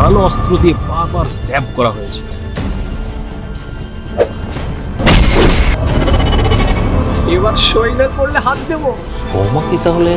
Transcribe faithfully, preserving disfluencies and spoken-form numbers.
ধারালো অস্ত্র দিয়ে বারবার স্ট্যাব করা হয়েছে। এবার সৈন্য করলে হাত দেব। ওমাকে তাহলে